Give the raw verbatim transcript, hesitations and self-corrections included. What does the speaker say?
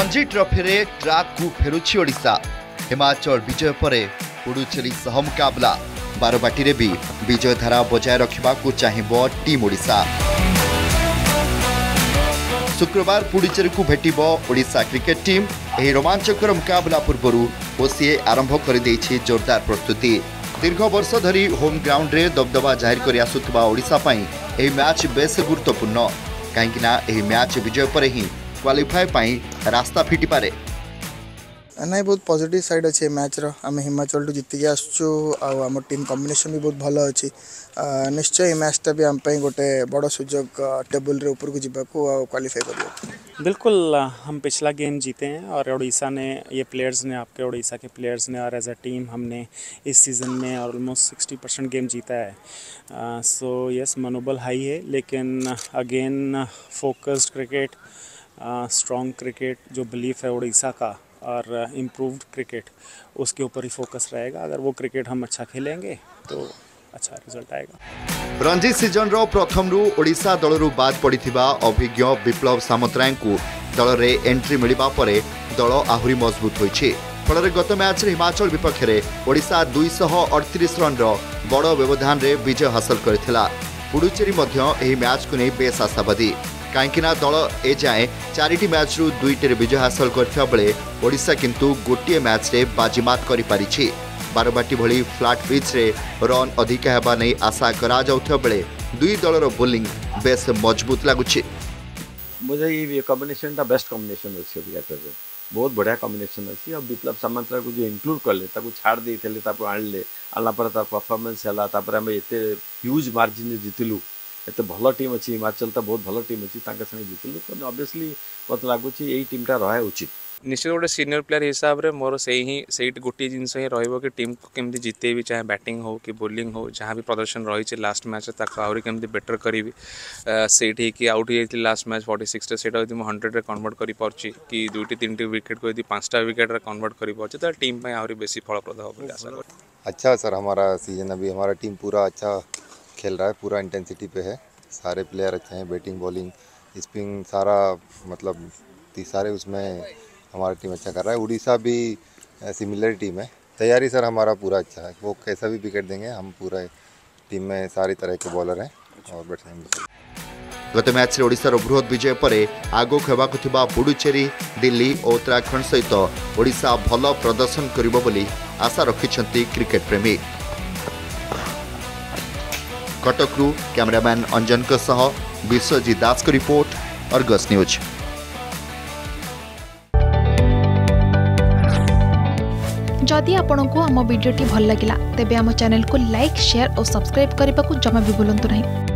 Ranji trophy रे track को फेरुछि ओडिसा। हिमाचल विजय परे पुडुचेरी सह मुकाबला। बारवाटी रे भी विजय धारा बजाय रखा चाहिए टीम ओडिसा। शुक्रवार पुडुचेरी को भेटिबो ओडिसा क्रिकेट टीम। यह रोमांचकर मुकाबला पूर्व ओसीए आरंभ कर जोरदार प्रस्तुति। दीर्घ वर्ष धरी होम ग्राउंड रे दबदबा जाहिर कर आसुवा ओडिसा पई यह मैच बेस गुरुत्वपूर्ण, कहीं मैच विजय पर ही क्वालिफाई पई रास्ता फिटि पारे। नहीं, बहुत पॉजिटिव साइड अच्छे मैच रो। आमे हिमाचल टू जीतिक आसचु, आम टीम कम्बिनेसन भी बहुत भल अच्छी। निश्चय मैचटा भी आम पे गोटे बड़ सुजोग टेबुल रे ऊपर को जीवाकू क्वालिफाई कर। बिल्कुल, हम पिछला गेम जीते हैं और ओडिशा ने, ये प्लेयर्स ने, आपके ओडिशा के प्लेयर्स ने और एज अ टीम हमने इस सीज़न में ऑलमोस्ट सिक्सटी परसेंट गेम जीता है। सो यस, मनोबल हाई है, लेकिन again focused cricket, strong cricket जो बिलीफ है ओडिशा का और इम्प्रूव्ड क्रिकेट, उसके ऊपर ही फोकस रहेगा। अगर वो क्रिकेट हम अच्छा खेलेंगे तो अच्छा रिजल्ट आएगा। रणजी सीजन रो प्रथम रु ओडिशा दल रु बाद पड़िथिबा अभिज्ञ विप्लव सामंतराय को दल रे एंट्री मिलिबा परे दल आहुरी मजबूत होइछे। फल गत मैच रे हिमाचल विपक्ष रे ओडिशा दो सौ अड़तीस रन रो बड़ व्यवधान रे विजय हासिल करथिला। पुडुचेरी मध्य एही मैच को नै बेस आशावादी, कहीं दल ए जाए चारिटी मैच रु दुईटे विजय हासिल करथिबा बेले ओडिशा किंतु गोटे मैच रे बाजीमात करि पारिछि। बारवाटी भली फ्लाट पिच रे रन अधिक हेबा नै आशा करा जाउथ्या बेले दुई दलर बोलिंग बेस मजबूत लागुछि। मुझे ये कॉम्बिनेशन ता बेस्ट कॉम्बिनेशन अछि, अभी आते बहुत बढ़िया कॉम्बिनेशन अछि। अब विप्लव सामंतरा को जो इंक्लूड कर ले, ताको छाड़ देथले, ताको आनले आला पर ता परफॉर्मेंस हला, तापर हम एते ह्यूज मार्जिन रे जितिलु। एत भल टीम अच्छी हिमाचल, तो बहुत भल टीम अच्छी संगे जीतलु। तो ऑब्वियसली मत लगुच यही टीमटा रहा उचित। निश्चित गोटे सीनियर प्लेयर हिसाब से मोर से ही से गोटे जिनस ही रोक कि टीम को केमती जितेबी, चाहे बैटिंग हो कि बोलिंग हो, जहाँ भी प्रदर्शन रही लास्ट मैच आहरी केमती बेटर करी। सेठी कि आउट हो लास्ट मैच छियालीस से हंड्रेड रे कन्वर्ट कर पार्टी कि दुईटी तीन विकेट को यदि पांचटा विकेट कन्वर्ट कर पार्टी तो टीम आहरी बेस फलप्रद हो। अच्छा सर, हमारा सीजन अभी हमारा टीम पूरा अच्छा खेल रहा है, पूरा इंटेंसिटी पे है। सारे प्लेयर अच्छे हैं, बैटिंग बॉलिंग स्पिन सारा, मतलब सारे उसमें हमारा टीम अच्छा कर रहा है। उड़ीसा भी सिमिलर टीम है। तैयारी सर हमारा पूरा अच्छा है, वो कैसा भी विकेट देंगे हम पूरा टीम में सारी तरह के बॉलर हैं और बैट्समैन। गत मैच रे ओडिशा रो बृहत विजय पर आगो खेवाकु थिबा पुडुचेरी, दिल्ली और उत्तराखंड सहित ओडिशा भल प्रदर्शन करिबो बोली आशा रखिछंती क्रिकेट प्रेमी। कटकरू कैमरामैन अंजन के सह बिश्वजीत दास्क की रिपोर्ट, आर्गस न्यूज़। जदि आपंक आम भिड्टे भल लगा तेब आम चैनल को लाइक, शेयर और सब्सक्राइब करने को जमा भी भूलु नहीं।